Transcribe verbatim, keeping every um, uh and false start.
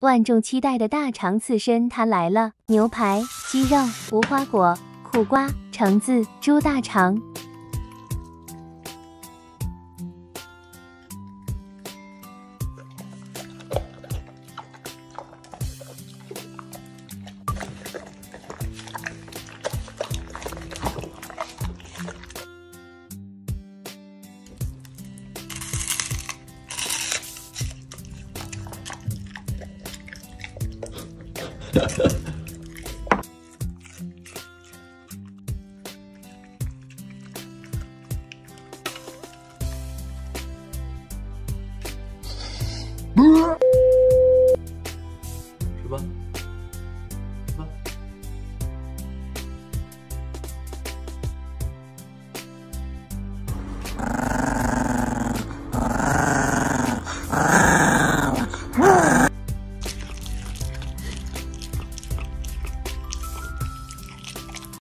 万众期待的大肠刺身它来了！牛排、鸡肉、无花果、苦瓜、橙子、猪大肠。